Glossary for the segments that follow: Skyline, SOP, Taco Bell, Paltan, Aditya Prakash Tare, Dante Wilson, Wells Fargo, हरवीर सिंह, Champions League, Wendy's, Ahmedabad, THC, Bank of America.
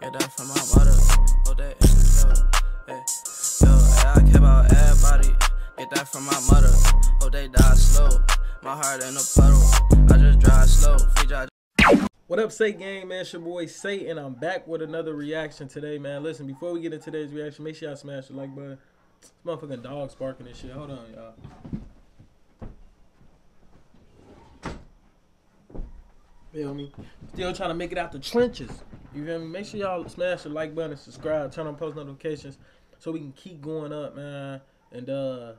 Get that from my water. Oh, that is yo, hey, yo, hey, I care about everybody. Get that from my mother. Oh, they die slow. My heart in a puddle. I just drive slow. What up, Say Gang, man? It's your boy Say, and I'm back with another reaction today, man. Listen, before we get into today's reaction, make sure y'all smash the like button. This motherfucking dog's barking and shit. Hold on, y'all. Feel me? Still trying to make it out the trenches. You feel me? Make sure y'all smash the like button and subscribe. Turn on post notifications so we can keep going up, man. And so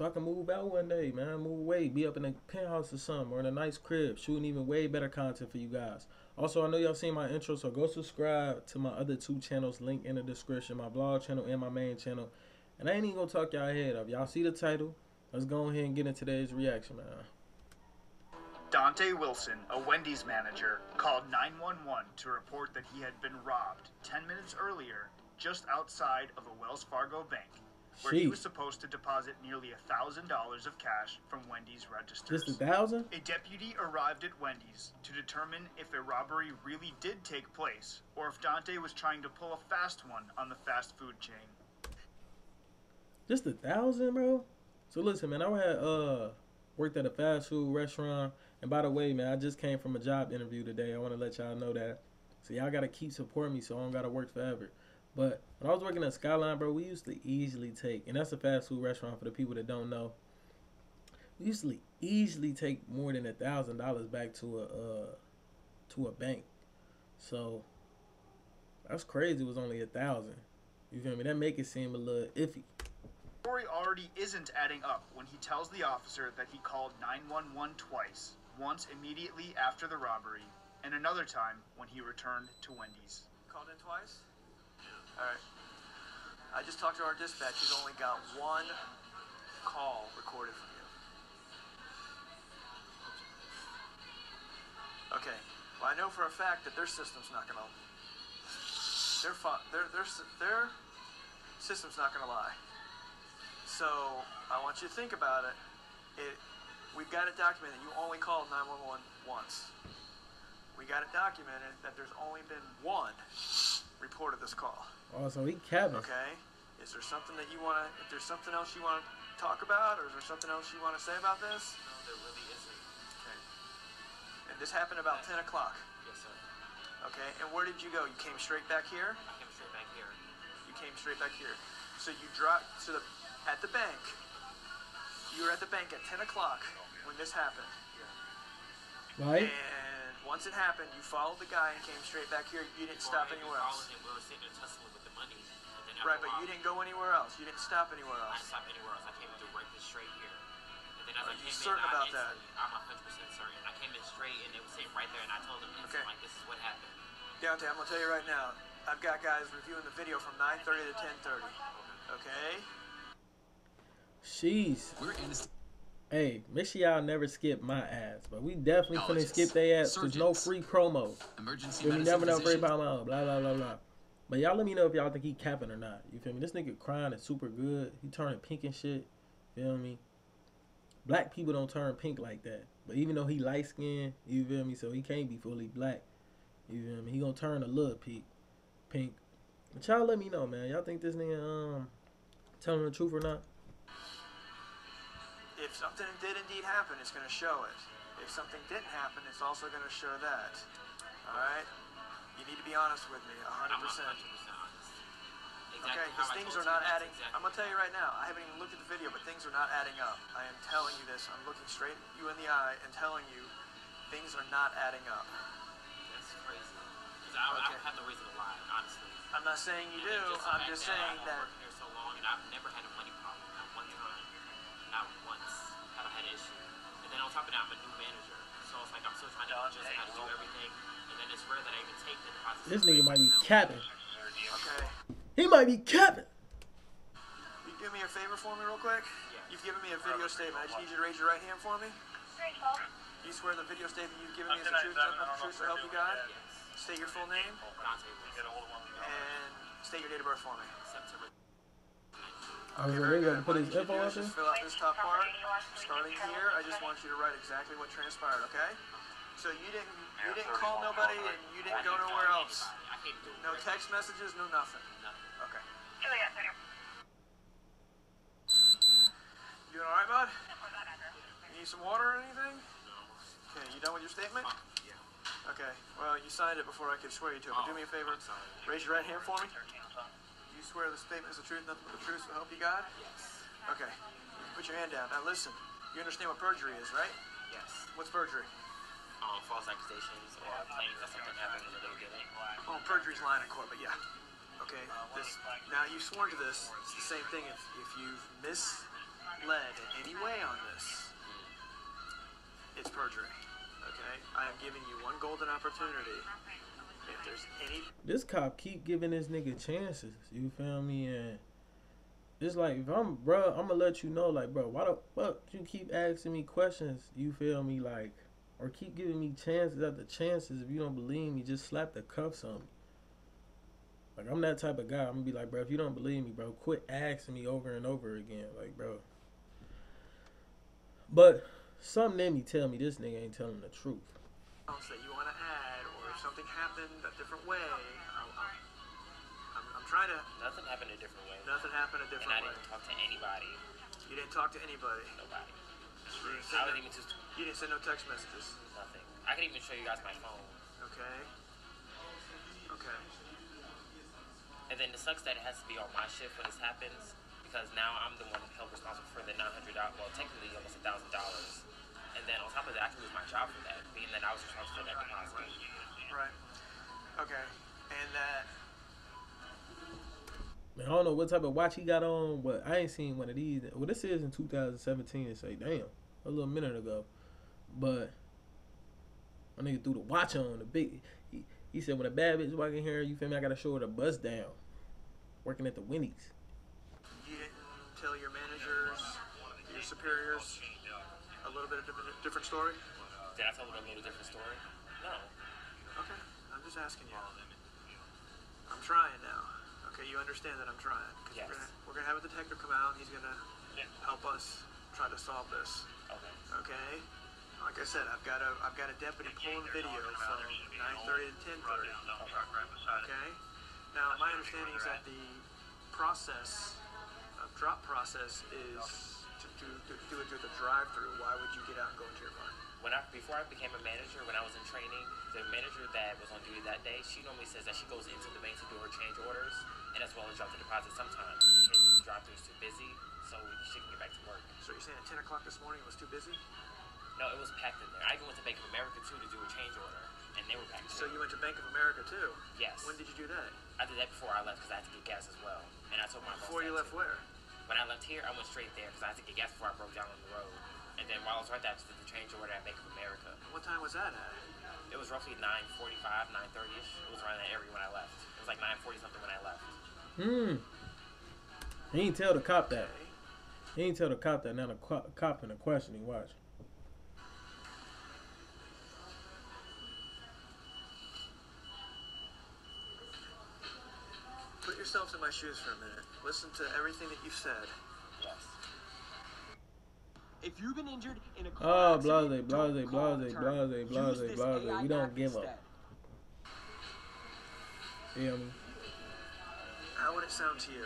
I can move out one day, man. Move away. Be up in a penthouse or something or in a nice crib. Shooting even way better content for you guys. Also, I know y'all seen my intro, so go subscribe to my other two channels. Link in the description. My blog channel and my main channel. And I ain't even gonna talk y'all head up. Y'all see the title. Let's go ahead and get into today's reaction, man. Dante Wilson, a Wendy's manager, called 911 to report that he had been robbed 10 minutes earlier just outside of a Wells Fargo bank, where he was supposed to deposit nearly $1,000 of cash from Wendy's registers. Just $1,000? A deputy arrived at Wendy's to determine if a robbery really did take place or if Dante was trying to pull a fast one on the fast food chain. Just $1,000, bro? So listen, man, I had worked at a fast food restaurant. And by the way, man, I just came from a job interview today. I want to let y'all know that. So y'all got to keep supporting me so I don't got to work forever. But when I was working at Skyline, bro, we used to easily take, and that's a fast food restaurant for the people that don't know. We used to easily take more than $1,000 back to a bank. So that's crazy. It was only $1,000. You feel me? That make it seem a little iffy. The story already isn't adding up when he tells the officer that he called 911 twice. Once immediately after the robbery, and another time when he returned to Wendy's. Called in twice? Yeah. All right. I just talked to our dispatch. He's only got one call recorded from you. Okay. Well, I know for a fact that their system's not gonna. Their system's not gonna lie. So I want you to think about it. We've got it documented. You only called 911 once. We got it documented that there's only been one report of this call. Oh, so he capped. Okay. Is there something that you want to, if there's something else you want to talk about, or is there something else you want to say about this? No, there really isn't. Okay. And this happened about 10 o'clock. Yes, sir. Okay. And where did you go? You came straight back here? I came straight back here. You came straight back here. So you dropped to the, at the bank. You were at the bank at 10 o'clock. When this happened, right? And once it happened, you followed the guy and came straight back here. You didn't stop anywhere else. We were sitting and tussling with the money, right? But you didn't go anywhere else. You didn't stop anywhere else. I didn't stop anywhere else. I came directly straight here. And then as I came in, I'm 100% certain. I came in straight, and it was sitting right there. And I told him, okay, like, this is what happened. Dante, I'm gonna tell you right now. I've got guys reviewing the video from 9:30 to 10:30. Okay. Jeez. We're in this. Hey, make sure y'all never skip my ads, but we definitely finna skip their ads. There's no free promo. Emergency. You never know free promo. Blah blah blah blah. But y'all let me know if y'all think he capping or not. You feel me? This nigga crying is super good. He turning pink and shit. You feel me? Black people don't turn pink like that. But even though he light skinned, you feel me? So he can't be fully black. You feel me? He gonna turn a little pink. But y'all let me know, man. Y'all think this nigga telling the truth or not? If something did indeed happen, it's going to show it. If something didn't happen, it's also going to show that. All right? You need to be honest with me, 100%. I'm 100% honest. Exactly. Okay, because things are not adding. Exactly. I'm going to tell you right now, I haven't even looked at the video, but things are not adding up. I am telling you this. I'm looking straight at you in the eye and telling you things are not adding up. That's crazy. Because I have no reason to lie, honestly. I'm not saying you do. I'm just saying that. I've been working here so long, and I've never had a money problem. Not one time. Not once have I had an issue. And then on top of that, I'm a new manager. So it's like I'm still trying to adjust how to do everything. And then it's rare that I even take the deposit. This nigga might be capping. Okay. He might be capping. You do me a favor for me real quick? Yeah. You've given me a video statement. I just need you to raise your right hand for me. Great, Paul. You swear the video statement you've given me is the truth, so help you God? Yes. State your full name. And state your date of birth for me. Okay, very good. Put his info out there. Fill out this top part. Starting here, I just want you to write exactly what transpired, okay? So you didn't call nobody and you didn't go nowhere else. It delivered. No text messages, no nothing. Nothing. Okay. Julia, yes, sir. You doing all right, bud? You need some water or anything? No. Okay, you done with your statement? Yeah. Okay, well, you signed it before I could swear you to it, but do me a favor. Raise your right hand for me. Do you swear the statement is the truth, nothing but the truth, so help you God? Yes. Okay, put your hand down. Now listen, you understand what perjury is, right? Yes. What's perjury? False accusations or claims that something happened in the little getting. Oh, perjury's lying in court, but yeah. Okay, this, now you've sworn to this. It's the same thing if you've misled in any way on this. It's perjury. Okay, I am giving you one golden opportunity. If there's any... This cop keep giving this nigga chances, you feel me? And it's like, if I'm, bro, I'm gonna let you know, like, bro, why the fuck you keep asking me questions, you feel me, like, or keep giving me chances after chances? If you don't believe me, just slap the cuffs on me. Like, I'm that type of guy. I'm gonna be like, bro, if you don't believe me, bro, quit asking me over and over again, like, bro. But something in me tell me this nigga ain't telling the truth. That you wanna add, or if something happened a different way. I'm trying to. Nothing happened a different way. Nothing happened a different way. And I didn't talk to anybody. You didn't talk to anybody. Nobody. You didn't send no text messages. Nothing. I can even show you guys my phone. Okay. Okay. And then it sucks that it has to be on my shift when this happens, because now I'm the one held responsible for the $900. Well, technically almost $1,000. And then on top of that, I can lose my job for that, being that I was responsible for that deposit. Right. Okay. And that. Man, I don't know what type of watch he got on, but I ain't seen one of these. Well, this is in 2017. It's like, damn, a little minute ago. But my nigga threw the watch on. The big. He said, when a bad bitch walk in here, you feel me, I gotta show her the bust down. Working at the Wendy's. You didn't tell your managers, your superiors, a little bit of different story? Did I tell them a little different story? No. Okay, I'm just asking you. I'm trying now. Okay, you understand that I'm trying. Yes. We're gonna have a detective come out. He's gonna help us try to solve this. Okay. Okay. Like I said, I've got a deputy pulling video from 9:30 to 10:30. Okay. Now my understanding is that the process, drop process, is to do it through the drive-through. Why would you get out and go into your car? Before I became a manager, when I was in training, the manager that was on duty that day, she normally says that she goes into the bank to do her change orders and as well as drop the deposit sometimes in case the drive-thru's too busy, so she can get back to work. So you're saying at 10 o'clock this morning it was too busy? No, it was packed in there. I even went to Bank of America too to do a change order, and they were packed. So you went to Bank of America too? Yes. When did you do that? I did that before I left because I had to get gas as well, and I told my boss. Before you left where? When I left here, I went straight there because I had to get gas before I broke down on the road. And then while I was right there, I just did the change order at Bank of America. What time was that at? It was roughly 9:45, 9:30-ish. It was around that area when I left. It was like 9:40-something when I left. He ain't tell the cop that. He ain't tell the cop that. Now the cop in the questioning. Watch. Put yourself in my shoes for a minute. Listen to everything that you've said. Yes. If you've been injured in a car accident, don't call the attorney. Use this AI we don't give up. Yeah, man. How would it sound to you?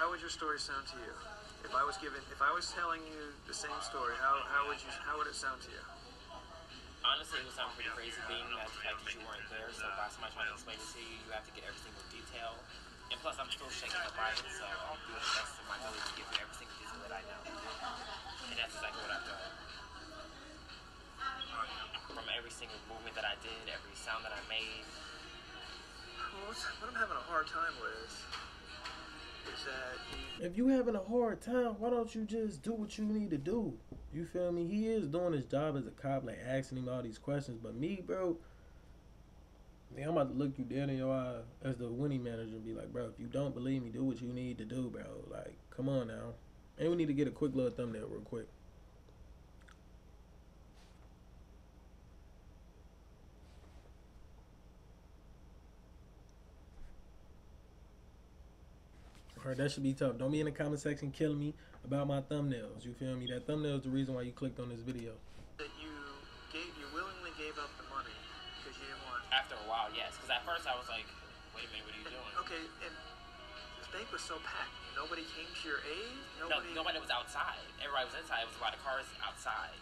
How would your story sound to you? If I was telling you the same story, how would it sound to you? Honestly, it would sound pretty crazy being that the fact that you weren't there, so by somebody trying to explain it to you, you have to get every single detail. And plus, I'm still shaking up by it, so I'll do the best of my ability to give you every single detail that I know. And that's exactly what I've done. From every single movement that I did, every sound that I made. What I'm having a hard time with is that if you having a hard time, why don't you just do what you need to do? You feel me? He is doing his job as a cop, like asking him all these questions. But me, bro, man, I'm about to look you dead in your eye as the winning manager and be like, bro, if you don't believe me, do what you need to do, bro. Like, come on now. And we need to get a quick little thumbnail real quick. Alright, that should be tough. Don't be in the comment section killing me about my thumbnails. You feel me? That thumbnail is the reason why you clicked on this video. That you willingly gave up the money because you didn't want. After a while, yes. Because at first I was like, wait a minute, what are you doing? Okay, and this bank was so packed. Nobody came to your aid. Nobody was outside. Everybody was inside. It was a lot of cars outside,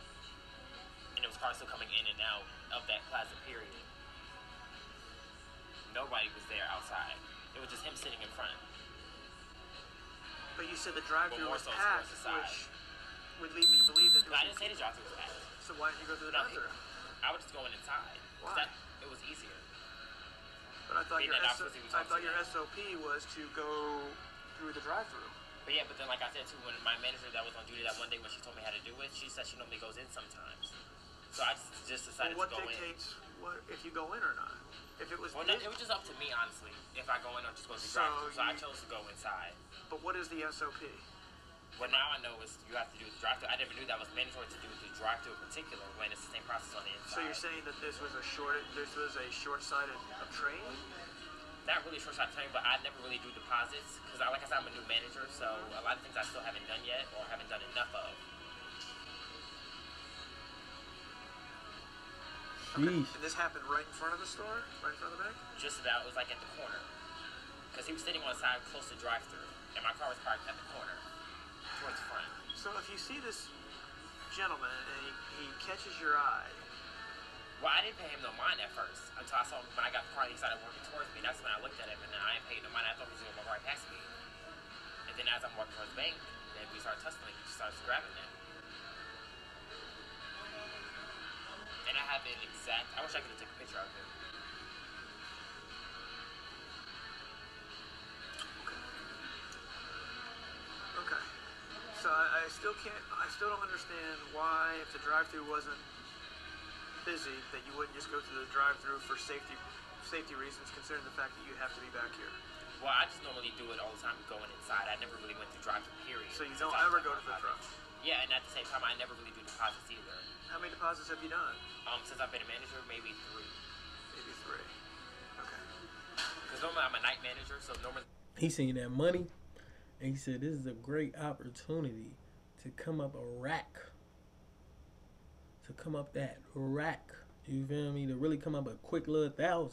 and there was cars still coming in and out of that plaza period. Nobody was there outside. It was just him sitting in front. But you said the drive-thru was packed, which would lead me to believe that. No, I didn't say the drive-thru was packed. So why didn't you go through the drive-thru? I was just going inside. Why? It was easier. But I thought your SOP was to go through the drive-thru. But yeah, but then like I said too, when my manager that was on duty that one day when she told me how to do it, she said she normally goes in sometimes. So I just decided to go in. What dictates if you go in or not? If it was it was just up to me, honestly, if I go in or just go to the drive-thru. So I chose to go inside. But what is the SOP? Well, now I know you have to do the drive-thru. I never knew that was mandatory to do the drive-thru in particular when it's the same process on the inside. So you're saying that this was a short-sighted training? Not really short-sighted training, but I never really do deposits because, like I said, I'm a new manager, so a lot of things I still haven't done yet or haven't done enough of. Okay. And this happened right in front of the store? Right in front of the bank? Just about. It was like at the corner. Because he was sitting on the side close to the drive-thru, and my car was parked at the corner, towards the front. So if you see this gentleman and he catches your eye... Well, I didn't pay him no mind at first, until I saw him when I got the car and he started working towards me. That's when I looked at him, and then I didn't pay him no mind. I thought he was going to walk right past me. And then as I'm walking towards the bank, then we started tussling. He just starts grabbing it. And I have an exact... I wish I could have taken a picture of it. Okay. Okay. So I still can't... I still don't understand why, if the drive-thru wasn't busy, that you wouldn't just go through the drive-thru for safety reasons, considering the fact that you have to be back here. Well, I just normally do it all the time, going inside. I never really went through drive-thru, period. So you don't ever go to the drive-thru? Yeah, and at the same time, I never really do deposits either. How many deposits have you done? Since I've been a manager, maybe three. Maybe three. Okay. Because normally I'm a night manager, so normally... He's seen that money, and he said, this is a great opportunity to come up a rack. To come up that rack. You feel me? To really come up a quick little $1,000.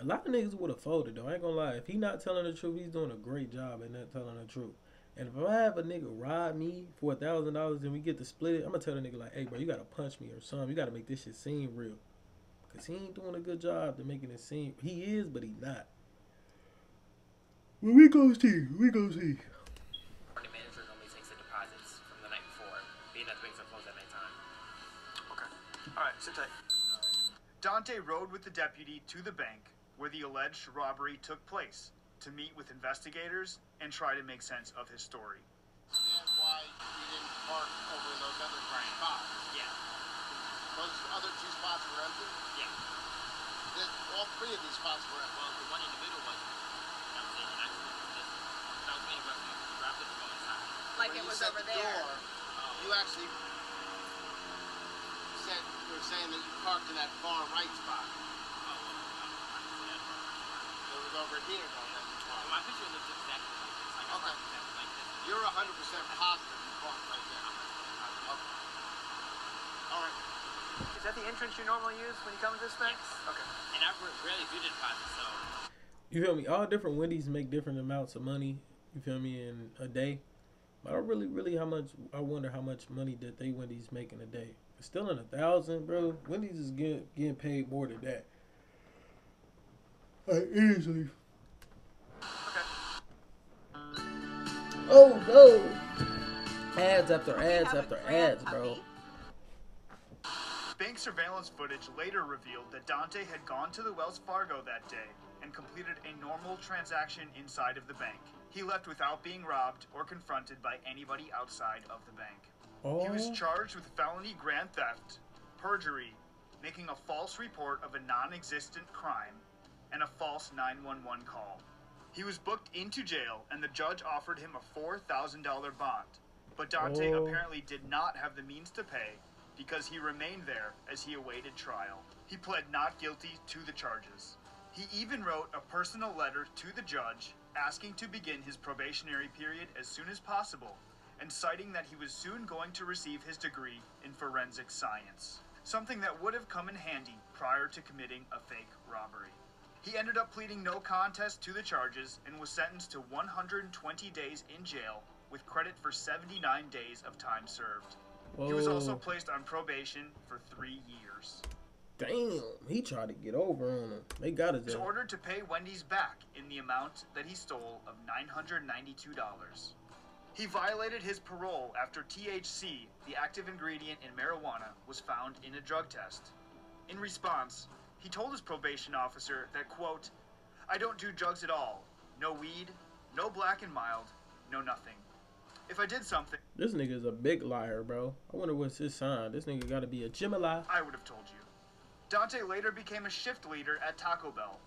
A lot of niggas would have folded, though. I ain't gonna lie. If he not telling the truth, he's doing a great job at not telling the truth. And if I have a nigga rob me for $1,000 and we get to split it, I'm going to tell the nigga like, hey, bro, you got to punch me or something. You got to make this shit seem real. Because he ain't doing a good job to making it seem. He is, but he not. Well, we go see. We go see. The manager normally takes the deposits from the night before, being that the banks are closed at night time. Okay. All right, sit tight. Dante rode with the deputy to the bank where the alleged robbery took place to meet with investigators and try to make sense of his story. Why we didn't park over those other spots. Yeah. Those other two spots were empty? Yeah. All three of these spots were empty. Well, the one in the middle wasn't. That was in an accident. Like it was over there. You actually said, you were saying that you parked in that far right spot. Oh, it was over here, though. My picture looks exactly like this. Like okay. Like this. You're 100% positive you parked right there. Okay. All right. Is that the entrance you normally use when you come to this thing? Yes. Okay. And I rarely do deposits, so. You feel me? All different Wendy's make different amounts of money, you feel me, in a day. But I really, I wonder how much money that they Wendy's make in a day. It's still in $1,000, bro. Wendy's is getting paid more than that. Like, easily. Oh no! Ads after ads after ads, bro. Bank surveillance footage later revealed that Dante had gone to the Wells Fargo that day and completed a normal transaction inside of the bank. He left without being robbed or confronted by anybody outside of the bank. Oh. He was charged with felony grand theft, perjury, making a false report of a non-existent crime, and a false 911 call. He was booked into jail, and the judge offered him a $4,000 bond. But Dante apparently did not have the means to pay because he remained there as he awaited trial. He pled not guilty to the charges. He even wrote a personal letter to the judge asking to begin his probationary period as soon as possible, and citing that he was soon going to receive his degree in forensic science, something that would have come in handy prior to committing a fake robbery. He ended up pleading no contest to the charges and was sentenced to 120 days in jail, with credit for 79 days of time served. Whoa. He was also placed on probation for 3 years. Damn, he tried to get over on him. They got his ass. He was ordered to pay Wendy's back in the amount that he stole of $992. He violated his parole after THC, the active ingredient in marijuana, was found in a drug test. In response, he told his probation officer that, quote, "I don't do drugs at all. No weed, no black and mild, no nothing. If I did something..." This nigga's a big liar, bro. I wonder what's his sign. This nigga gotta be a Gemini. "I would have told you." Dante later became a shift leader at Taco Bell.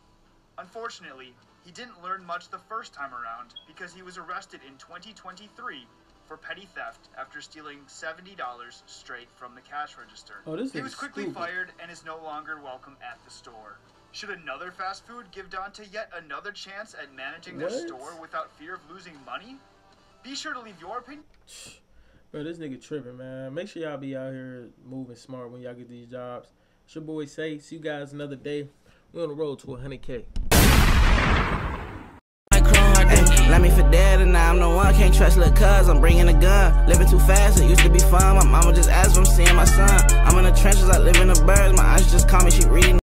Unfortunately, he didn't learn much the first time around because he was arrested in 2023 for petty theft after stealing $70 straight from the cash register. Oh, this he was quickly stupid. Fired and is no longer welcome at the store. Should another fast food give Dante yet another chance at managing their store without fear of losing money? Be sure to leave your opinion. Bro, this nigga tripping, man. Make sure y'all be out here moving smart when y'all get these jobs. It's your boy Say. See you guys another day. We're on the road to 100K. Let me for dead and now I'm the one. Can't trust little cuz, I'm bringing a gun. Living too fast, it used to be fun. My mama just asked if I'm seeing my son. I'm in the trenches, I live in the birds. My eyes just call me, she reading.